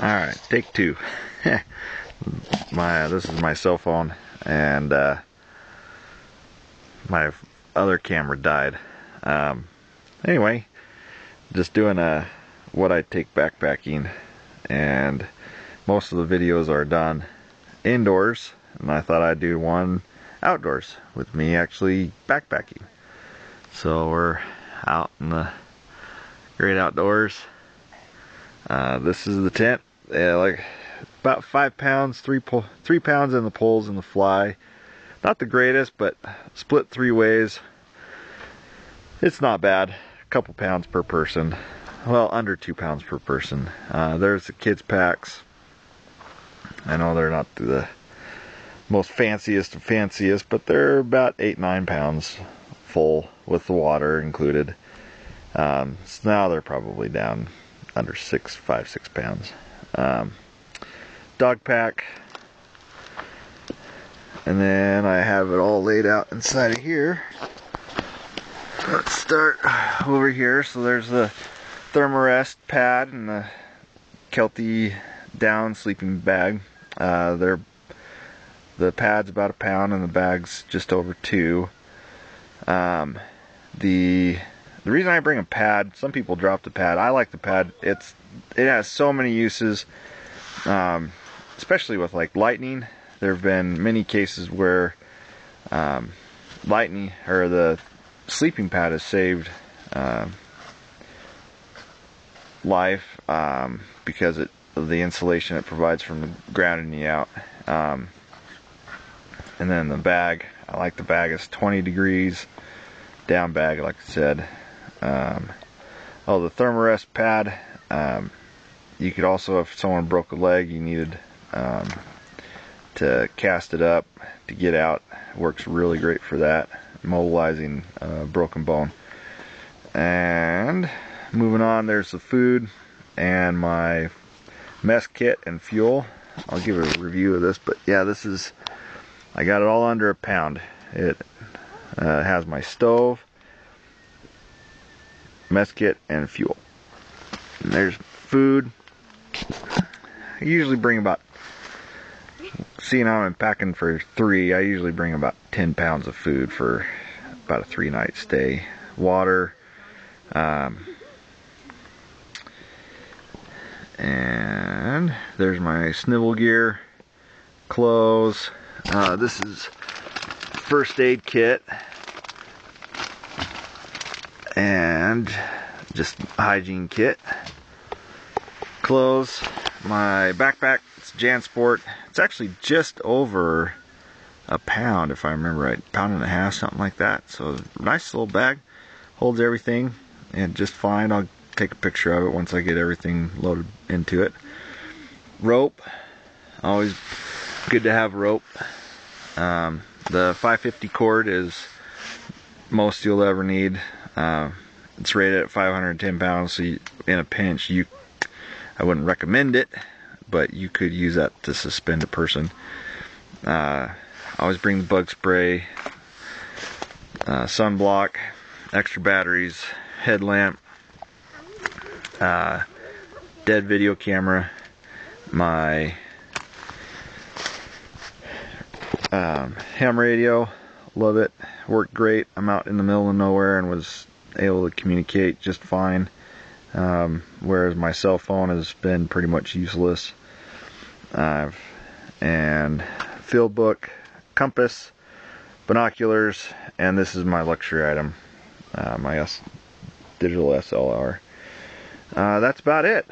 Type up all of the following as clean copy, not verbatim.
Alright, take two. This is my cell phone, and my other camera died. Anyway, just doing what I take backpacking, and most of the videos are done indoors, and I thought I'd do one outdoors with me actually backpacking. So we're out in the great outdoors. This is the tent. Yeah, like about 5 pounds, three pounds in the poles and the fly. Not the greatest, but split three ways. It's not bad. A couple pounds per person. Well, under 2 pounds per person. There's the kids' packs. I know they're not the most fanciest, but they're about 8-9 pounds full with the water included. So now they're probably down under 5-6 pounds. Dog pack, and then I have it all laid out inside of here. Let's start over here. So there's the Therm-a-Rest pad and the Kelty down sleeping bag. The pad's about 1 pound and the bag's just over 2. The reason I bring a pad, some people drop the pad. I like the pad. It has so many uses, especially with like lightning. There have been many cases where lightning or the sleeping pad has saved life because of the insulation it provides from the ground and you out. And then the bag, I like the bag. It's 20 degrees down bag, like I said. Oh, the Therm-a-Rest pad. You could also, if someone broke a leg, you needed to cast it up to get out. Works really great for that, mobilizing a broken bone. And moving on, there's the food and my mess kit and fuel. I'll give a review of this, but yeah, this is, I got it all under 1 pound. It has my stove, mess kit, and fuel. And there's food. I usually bring about, seeing how I'm packing for 3, I usually bring about 10 pounds of food for about a 3-night stay. Water, and there's my snivel gear, clothes. This is first aid kit and just hygiene kit. Clothes, my backpack, it's JanSport. It's actually just over 1 pound, if I remember right, 1.5 pounds, something like that. So nice little bag, holds everything and just fine. I'll take a picture of it once I get everything loaded into it. Rope, always good to have rope. The 550 cord is most you'll ever need. It's rated at 510 pounds, so you, in a pinch, I wouldn't recommend it, but you could use that to suspend a person. Always bring the bug spray, sunblock, extra batteries, headlamp, dead video camera, my ham radio, love it, worked great. I'm out in the middle of nowhere and was able to communicate just fine, whereas my cell phone has been pretty much useless. And field book, compass, binoculars, and this is my luxury item, my digital SLR. That's about it.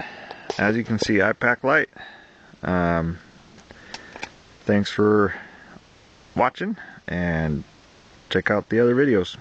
As you can see, I pack light. Thanks for watching, and check out the other videos.